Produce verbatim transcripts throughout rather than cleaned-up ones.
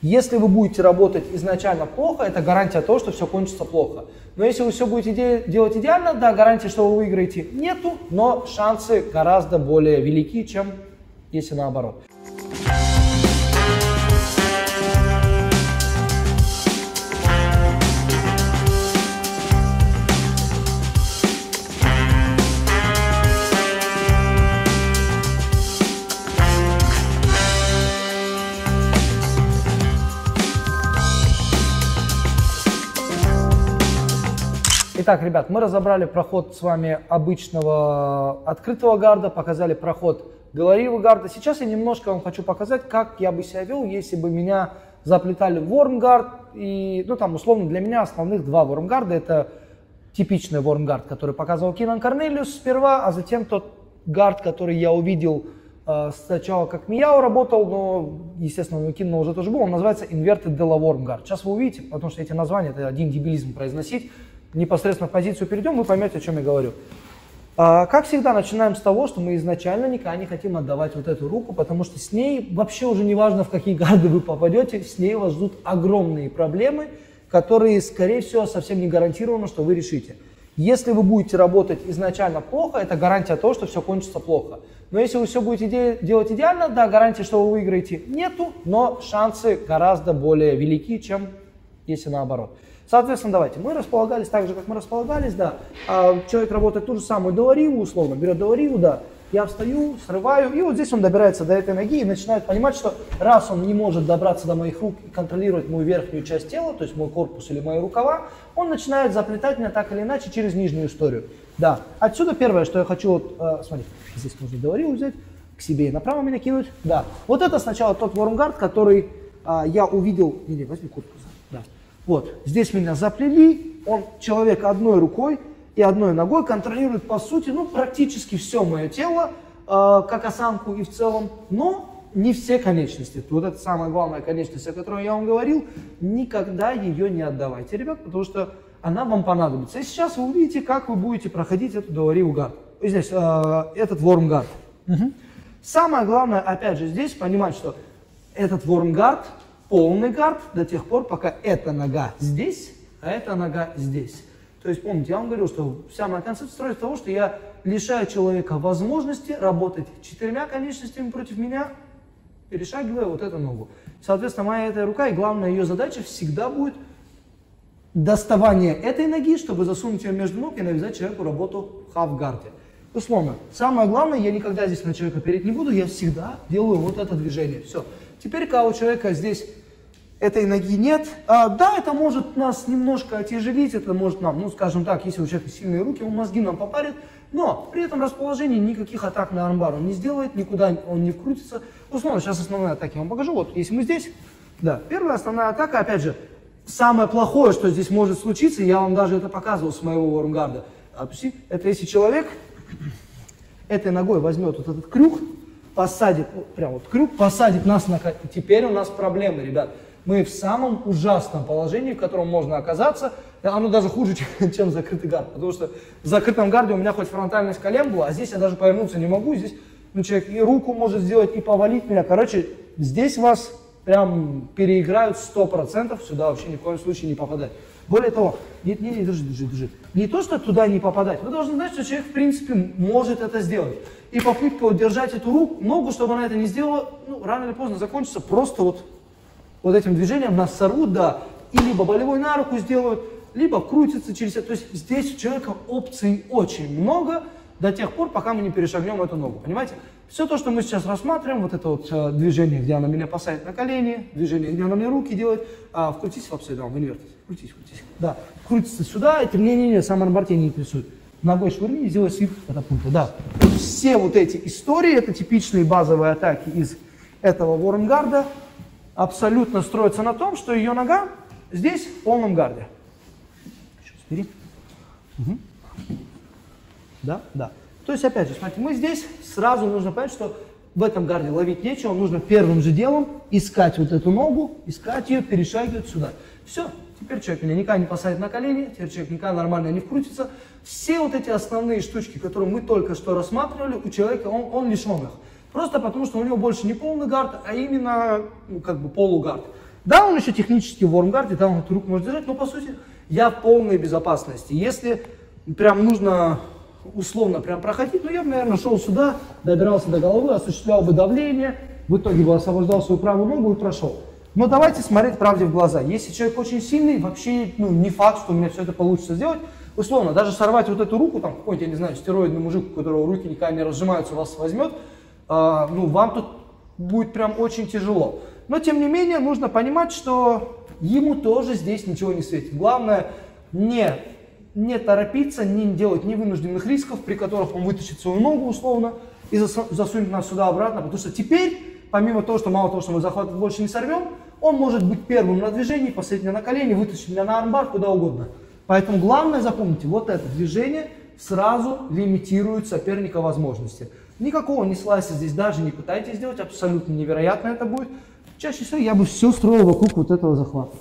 Если вы будете работать изначально плохо, это гарантия того, что все кончится плохо. Но если вы все будете де- делать идеально, да, гарантии, что вы выиграете, нету, но шансы гораздо более велики, чем если наоборот. Итак, ребят, мы разобрали проход с вами обычного открытого гарда, показали проход галереевого гарда. Сейчас я немножко вам хочу показать, как я бы себя вел, если бы меня заплетали в worm guard. И, ну, там, условно, для меня основных два worm guard. Это типичный worm guard, который показывал Кинан Корнелиус сперва, а затем тот гард, который я увидел э, сначала, как Мияо работал, но, естественно, у Кинана уже тоже был. Он называется Inverted De la Wormguard. Сейчас вы увидите, потому что эти названия, это один дебилизм произносить. Непосредственно в позицию перейдем, вы поймете, о чем я говорю. А, как всегда, начинаем с того, что мы изначально никогда не хотим отдавать вот эту руку, потому что с ней вообще уже не важно, в какие гарды вы попадете, с ней вас ждут огромные проблемы, которые, скорее всего, совсем не гарантировано, что вы решите. Если вы будете работать изначально плохо, это гарантия того, что все кончится плохо. Но если вы все будете де- делать идеально, да, гарантии, что вы выиграете, нету, но шансы гораздо более велики, чем если наоборот. Соответственно, давайте, мы располагались так же, как мы располагались, да, а человек работает ту же самую долариву, условно, берет долариву, да, я встаю, срываю, и вот здесь он добирается до этой ноги и начинает понимать, что раз он не может добраться до моих рук и контролировать мою верхнюю часть тела, то есть мой корпус или мои рукава, он начинает заплетать меня так или иначе через нижнюю историю. Да, отсюда первое, что я хочу, вот, э, смотрите, здесь можно долариву взять, к себе и направо меня кинуть, да. Вот это сначала тот вормгард, который э, я увидел, или возьми корпус, да. Вот, здесь меня заплели, он человек одной рукой и одной ногой контролирует, по сути, ну, практически все мое тело, э, как осанку и в целом, но не все конечности. Вот это самая главная конечность, о которой я вам говорил, никогда ее не отдавайте, ребят, потому что она вам понадобится. И сейчас вы увидите, как вы будете проходить эту долариву гард, здесь, э, этот worm guard. Угу. Самое главное, опять же, здесь понимать, что этот worm guard полный гард до тех пор, пока эта нога здесь, а эта нога здесь. То есть, помните, я вам говорил, что вся моя концепция строится того, что я лишаю человека возможности работать четырьмя конечностями против меня, перешагивая вот эту ногу. Соответственно, моя эта рука и главная ее задача всегда будет доставание этой ноги, чтобы засунуть ее между ног и навязать человеку работу в half-гарде. Условно, самое главное, я никогда здесь на человека переть не буду, я всегда делаю вот это движение. Все. Теперь, когда у человека здесь этой ноги нет, а, да, это может нас немножко отяжелить, это может нам, ну, скажем так, если у человека сильные руки, он мозги нам попарит, но при этом расположении никаких атак на армбар он не сделает, никуда он не вкрутится. Условно, сейчас основные атаки я вам покажу. Вот, если мы здесь, да, первая основная атака, опять же, самое плохое, что здесь может случиться, я вам даже это показывал с моего worm guard, это если человек этой ногой возьмет вот этот крюк, посадит, прям вот крюк, посадит нас на... Теперь у нас проблемы, ребят. Мы в самом ужасном положении, в котором можно оказаться. Оно даже хуже, чем закрытый гард. Потому что в закрытом гарде у меня хоть фронтальность колен была, а здесь я даже повернуться не могу. Здесь, ну, человек и руку может сделать, и повалить меня. Короче, здесь вас прям переиграют сто процентов. Сюда вообще ни в коем случае не попадать. Более того, нет, нет, нет, держи, держи, держи. Не то, что туда не попадать, вы должны знать, что человек, в принципе, может это сделать. И попытка удержать эту руку, ногу, чтобы она это не сделала, ну, рано или поздно закончится, просто вот, вот этим движением нас сорвут, да, и либо болевой на руку сделают, либо крутится через это. То есть здесь у человека опций очень много до тех пор, пока мы не перешагнем эту ногу, понимаете? Все то, что мы сейчас рассматриваем, вот это вот э, движение, где она меня посадит на колени, движение, где она мне руки делает, а, вкрутись в апсайдаун, в инвертис, крутись, крутись, да, крутится сюда, это мне не, не, сам армбар не интересует. Ногой швырни и сделай свип от пункта, да. Все вот эти истории, это типичные базовые атаки из этого worm guard'а, абсолютно строятся на том, что ее нога здесь в полном гарде. Сейчас, бери. Угу. Да, да. То есть, опять же, смотрите, мы здесь сразу нужно понять, что в этом гарде ловить нечего, нужно первым же делом искать вот эту ногу, искать ее, перешагивать сюда. Все, теперь человек меня никак не посадит на колени, теперь человек никак нормально не вкрутится. Все вот эти основные штучки, которые мы только что рассматривали, у человека он, он лишен их. Просто потому, что у него больше не полный гард, а именно, ну, как бы полугард. Да, он еще технически в вормгарде, да, он рук может держать, но по сути я в полной безопасности. Если прям нужно условно прям проходить, ну я бы, наверное, шел сюда, добирался до головы, осуществлял бы давление, в итоге бы освобождал свою правую ногу и прошел. Но давайте смотреть правде в глаза. Если человек очень сильный, вообще ну, не факт, что у меня все это получится сделать. Условно, даже сорвать вот эту руку, там какой-то, я не знаю, стероидный мужик, у которого руки никогда не разжимаются, вас возьмет, э, ну вам тут будет прям очень тяжело. Но тем не менее, нужно понимать, что ему тоже здесь ничего не светит. Главное, не, не торопиться, не делать невынужденных рисков, при которых он вытащит свою ногу условно и засунет нас сюда обратно, потому что теперь... Помимо того, что мало того, что мы захват больше не сорвем, он может быть первым на движении, последним на колени, вытащить меня на армбар, куда угодно. Поэтому главное, запомните, вот это движение сразу лимитирует соперника возможности. Никакого не слайса здесь даже не пытайтесь сделать, абсолютно невероятно это будет. Чаще всего я бы все строил вокруг вот этого захвата.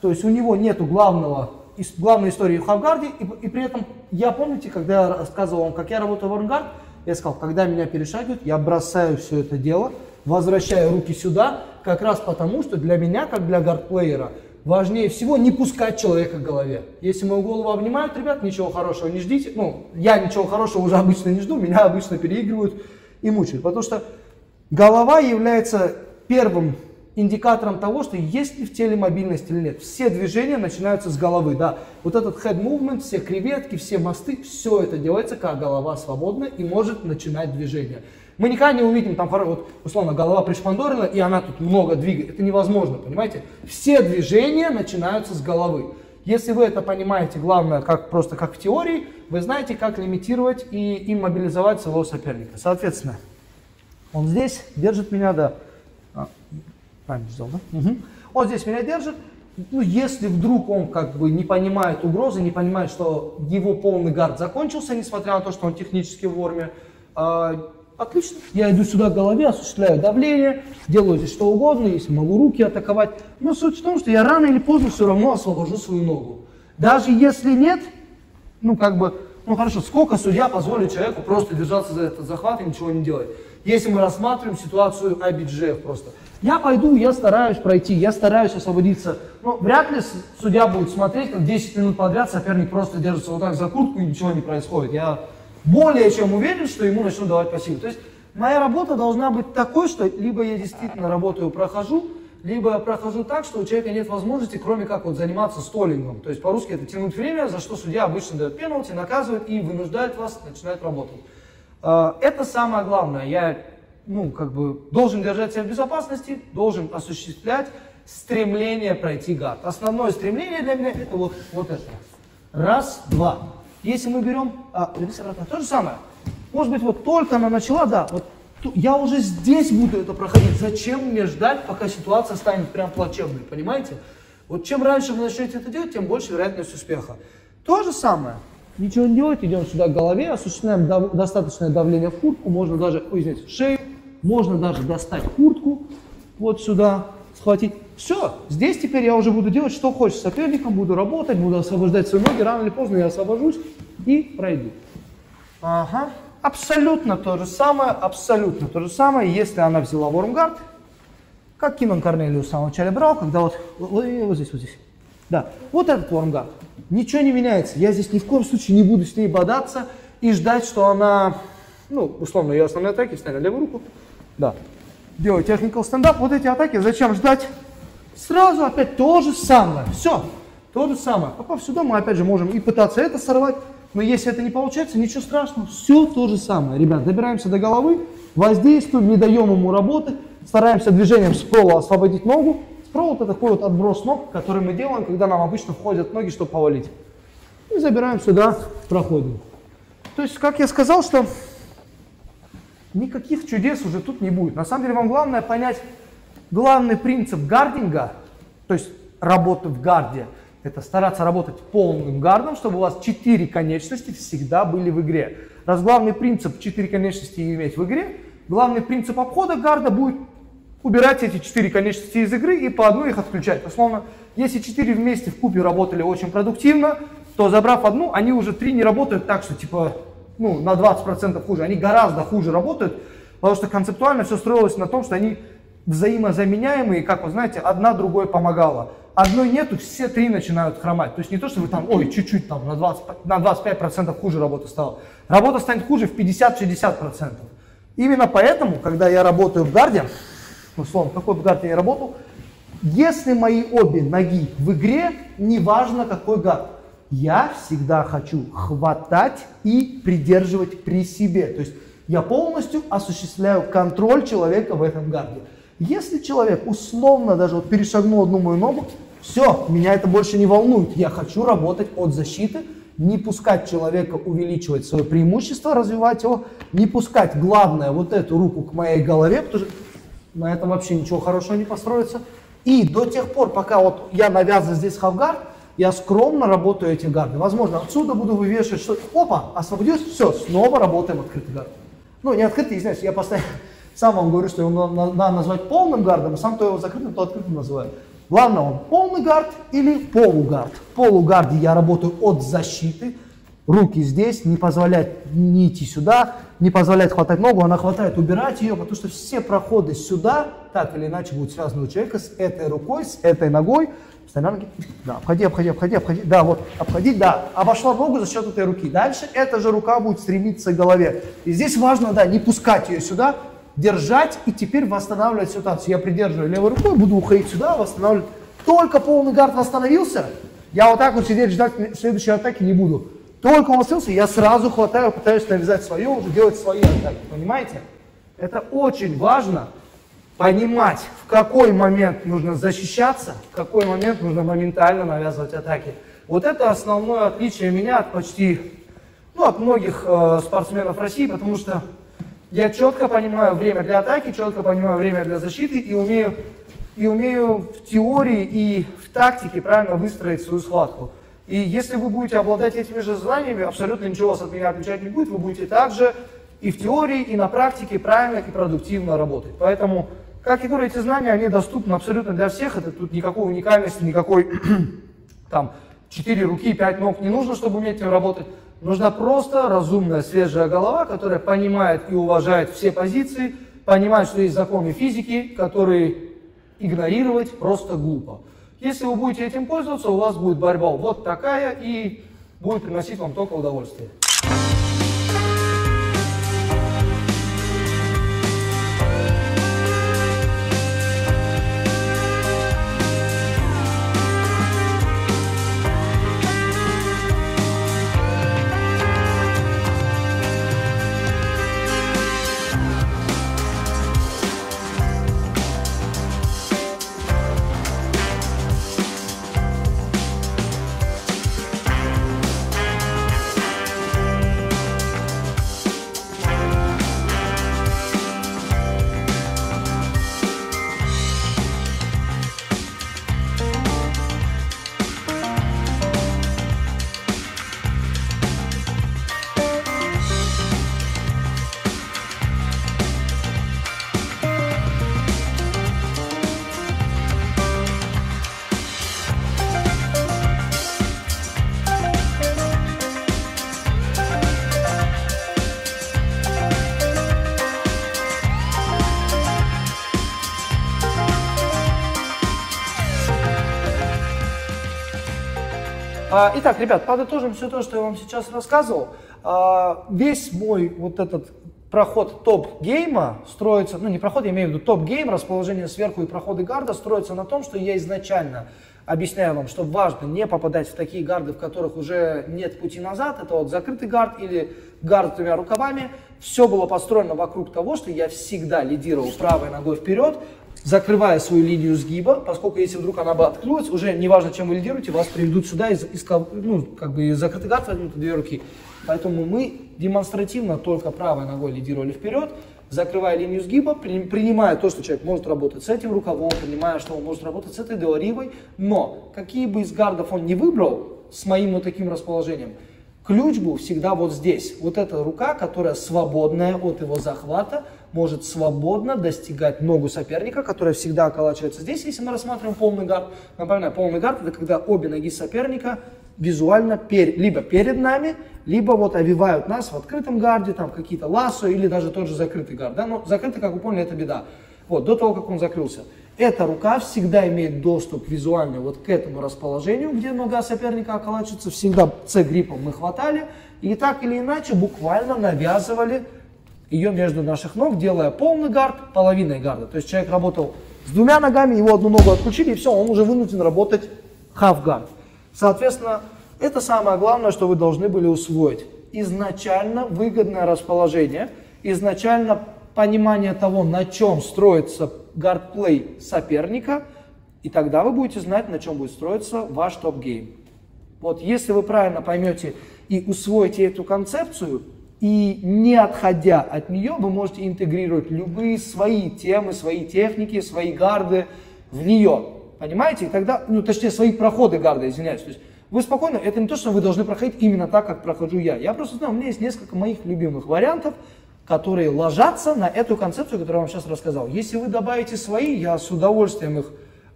То есть у него нету главного, главной истории в хавгарде, и, и при этом, я помните, когда я рассказывал вам, как я работаю в вормгард, я сказал, когда меня перешагивают, я бросаю все это дело, возвращаю руки сюда, как раз потому, что для меня, как для гардплеера, важнее всего не пускать человека к голове. Если мою голову обнимают, ребят, ничего хорошего не ждите. Ну, я ничего хорошего уже обычно не жду, меня обычно переигрывают и мучают. Потому что голова является первым индикатором того, что есть ли в теле мобильность или нет. Все движения начинаются с головы, да. Вот этот head movement, все креветки, все мосты, все это делается, когда голова свободна и может начинать движение. Мы никогда не увидим, там, вот, условно, голова пришпандорена, и она тут много двигает. Это невозможно, понимаете? Все движения начинаются с головы. Если вы это понимаете, главное, как, просто как в теории, вы знаете, как лимитировать и иммобилизовать своего соперника. Соответственно, он здесь держит меня, да. А, правильно взял, да? Угу. Он здесь меня держит. Ну, если вдруг он как бы не понимает угрозы, не понимает, что его полный гард закончился, несмотря на то, что он технически в ворме, отлично, я иду сюда к голове, осуществляю давление, делаю здесь что угодно, если могу руки атаковать. Но суть в том, что я рано или поздно все равно освобожу свою ногу. Даже если нет, ну как бы, ну хорошо, сколько судья позволит человеку просто держаться за этот захват и ничего не делать. Если мы рассматриваем ситуацию ай би джи эф просто. Я пойду, я стараюсь пройти, я стараюсь освободиться. Но вряд ли судья будет смотреть, как десять минут подряд соперник просто держится вот так за куртку и ничего не происходит. Я... более чем уверен, что ему начнут давать по силе. То есть моя работа должна быть такой, что либо я действительно работаю, прохожу, либо я прохожу так, что у человека нет возможности, кроме как вот заниматься столингом. То есть по-русски это тянуть время, за что судья обычно дает пенальти, наказывает и вынуждает вас начинать работать. Это самое главное. Я ну, как бы, должен держать себя в безопасности, должен осуществлять стремление пройти гард. Основное стремление для меня это вот, вот это. Раз, два. Если мы берем, а, то же самое, может быть, вот только она начала, да, вот я уже здесь буду это проходить, зачем мне ждать, пока ситуация станет прям плачевной, понимаете? Вот чем раньше вы начнете это делать, тем больше вероятность успеха. То же самое, ничего не делать, идем сюда к голове, осуществляем дав достаточное давление в куртку, можно даже, ой, извините, шею, можно даже достать куртку, вот сюда схватить. Все, здесь теперь я уже буду делать, что хочешь с соперником, буду работать, буду освобождать свои ноги, рано или поздно я освобожусь и пройду. Ага, абсолютно то же самое, абсолютно то же самое, если она взяла вормгард, как Кинан Корнелиус в самом начале брал, когда вот, вот здесь, вот здесь, да, вот этот вормгард, ничего не меняется, я здесь ни в коем случае не буду с ней бодаться и ждать, что она, ну, условно, ее основные атаки, встань на левую руку, да, делаю техникал стендап, вот эти атаки, зачем ждать? Сразу опять то же самое, все, то же самое. Попав сюда, мы опять же можем и пытаться это сорвать, но если это не получается, ничего страшного, все то же самое. Ребят, добираемся до головы, воздействуем, не даем ему работать, стараемся движением с прола освободить ногу. Спрол это такой вот отброс ног, который мы делаем, когда нам обычно входят ноги, чтобы повалить. И забираем сюда, проходим. То есть, как я сказал, что никаких чудес уже тут не будет. На самом деле, вам главное понять, главный принцип гардинга, то есть работы в гарде, это стараться работать полным гардом, чтобы у вас четыре конечности всегда были в игре. Раз главный принцип четыре конечности иметь в игре, главный принцип обхода гарда будет убирать эти четыре конечности из игры и по одной их отключать. Условно, если четыре вместе в купе работали очень продуктивно, то забрав одну, они уже три не работают так, что типа ну, на двадцать процентов хуже. Они гораздо хуже работают, потому что концептуально все строилось на том, что они взаимозаменяемые, как вы знаете, одна другой помогала. Одной нету, все три начинают хромать. То есть не то, что вы там, ой, чуть-чуть там на, двадцать, на двадцать пять процентов хуже работа стала. Работа станет хуже в пятьдесят-шестьдесят процентов. Именно поэтому, когда я работаю в гарде, ну, словом, какой бы гард я ни работал, если мои обе ноги в игре, неважно какой гард, я всегда хочу хватать и придерживать при себе. То есть я полностью осуществляю контроль человека в этом гарде. Если человек условно даже вот перешагнул одну мою ногу, все, меня это больше не волнует. Я хочу работать от защиты, не пускать человека увеличивать свое преимущество, развивать его, не пускать, главное, вот эту руку к моей голове, потому что на этом вообще ничего хорошего не построится. И до тех пор, пока вот я навязываю здесь хавгард, я скромно работаю эти гарды. Возможно, отсюда буду вывешивать что-то. Опа, освободились, все, снова работаем открытый гард. Ну, не открытый, извиняюсь, я постоянно сам вам говорю, что его надо назвать полным гардом, а сам то его закрытым, то открытым называю. Главное, он полный гард или полугард. В полугарде я работаю от защиты, руки здесь, не позволяет не идти сюда, не позволяет хватать ногу, она хватает убирать ее, потому что все проходы сюда, так или иначе, будут связаны у человека с этой рукой, с этой ногой. Да, обходи, обходи, обходи, обходи, да, вот, обходи, да, обошла ногу за счет этой руки. Дальше эта же рука будет стремиться к голове. И здесь важно, да, не пускать ее сюда, держать и теперь восстанавливать ситуацию. Я придерживаю левой рукой, буду уходить сюда, восстанавливать. Только полный гард восстановился, я вот так вот сидеть, ждать следующей атаки не буду. Только он восстановился, я сразу хватаю, пытаюсь навязать свое, уже делать свои атаки, понимаете? Это очень важно. Понимать, в какой момент нужно защищаться, в какой момент нужно моментально навязывать атаки. Вот это основное отличие меня от почти, ну, от многих э, спортсменов России, потому что я четко понимаю время для атаки, четко понимаю время для защиты и умею, и умею в теории и в тактике правильно выстроить свою схватку. И если вы будете обладать этими же знаниями, абсолютно ничего вас от меня отличать не будет, вы будете также и в теории, и на практике правильно и продуктивно работать. Поэтому... Как я говорю, эти знания, они доступны абсолютно для всех, это тут никакой уникальности, никакой там четыре руки, пять ног не нужно, чтобы уметь этим работать. Нужна просто разумная, свежая голова, которая понимает и уважает все позиции, понимает, что есть законы физики, которые игнорировать просто глупо. Если вы будете этим пользоваться, у вас будет борьба вот такая и будет приносить вам только удовольствие. Итак, ребят, подытожим все то, что я вам сейчас рассказывал. Весь мой вот этот проход топ-гейма строится, ну не проход, я имею в виду топ-гейм, расположение сверху и проходы гарда строятся на том, что я изначально объясняю вам, что важно не попадать в такие гарды, в которых уже нет пути назад. Это вот закрытый гард или гард двумя рукавами. Все было построено вокруг того, что я всегда лидировал правой ногой вперед, закрывая свою линию сгиба, поскольку если вдруг она бы открылась, уже неважно, чем вы лидируете, вас приведут сюда из, из, ну, как бы из закрытый гард, возьмут две руки. Поэтому мы демонстративно только правой ногой лидировали вперед, закрывая линию сгиба, при, принимая то, что человек может работать с этим рукавом, принимая, что он может работать с этой деоривой, но какие бы из гардов он не выбрал с моим вот таким расположением, ключ был всегда вот здесь. Вот эта рука, которая свободная от его захвата, может свободно достигать ногу соперника, которая всегда околачивается здесь. Если мы рассматриваем полный гард, напоминаю, полный гард – это когда обе ноги соперника визуально пер, либо перед нами, либо вот овивают нас в открытом гарде, там какие-то лассо или даже тот же закрытый гард. Да? Но закрытый, как вы поняли, это беда. вот, до того, как он закрылся. Эта рука всегда имеет доступ визуально вот к этому расположению, где нога соперника околачивается, всегда С-гриппом мы хватали, и так или иначе буквально навязывали ее между наших ног, делая полный гард половиной гарда. То есть человек работал с двумя ногами, его одну ногу отключили, и все, он уже вынужден работать half-гард. Соответственно, это самое главное, что вы должны были усвоить. Изначально выгодное расположение, изначально понимание того, на чем строится гардплей соперника, и тогда вы будете знать, на чем будет строиться ваш топ-гейм. Вот если вы правильно поймете и усвоите эту концепцию, и не отходя от нее, вы можете интегрировать любые свои темы, свои техники, свои гарды в нее. Понимаете? И тогда, ну, точнее, свои проходы гарда, извиняюсь. То есть вы спокойно, это не то, что вы должны проходить именно так, как прохожу я. Я просто знаю, у меня есть несколько моих любимых вариантов, которые ложатся на эту концепцию, которую я вам сейчас рассказал. Если вы добавите свои, я с удовольствием их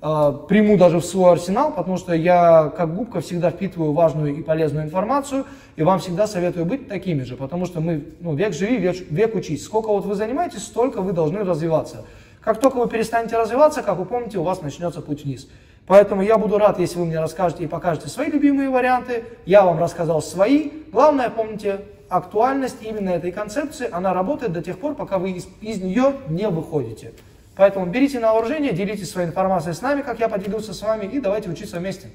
э, приму даже в свой арсенал, потому что я, как губка, всегда впитываю важную и полезную информацию, и вам всегда советую быть такими же, потому что мы, ну, век живи, век, век учись. Сколько вот вы занимаетесь, столько вы должны развиваться. Как только вы перестанете развиваться, как вы помните, у вас начнется путь вниз. Поэтому я буду рад, если вы мне расскажете и покажете свои любимые варианты. Я вам рассказал свои. Главное, помните, актуальность именно этой концепции, она работает до тех пор, пока вы из, из нее не выходите. Поэтому берите на вооружение, делитесь своей информацией с нами, как я поделился с вами, и давайте учиться вместе.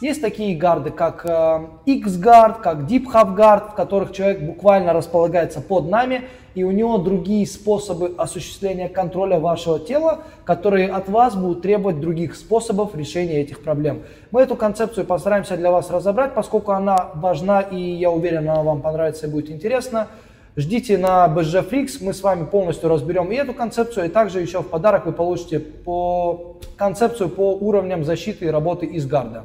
Есть такие гарды, как э, X-гард, как Deep Half Guard, в которых человек буквально располагается под нами, и у него другие способы осуществления контроля вашего тела, которые от вас будут требовать других способов решения этих проблем. Мы эту концепцию постараемся для вас разобрать, поскольку она важна, и я уверен, она вам понравится и будет интересна. Ждите на би джей джей Freaks, мы с вами полностью разберем и эту концепцию, и также еще в подарок вы получите по концепцию по уровням защиты и работы из гарда.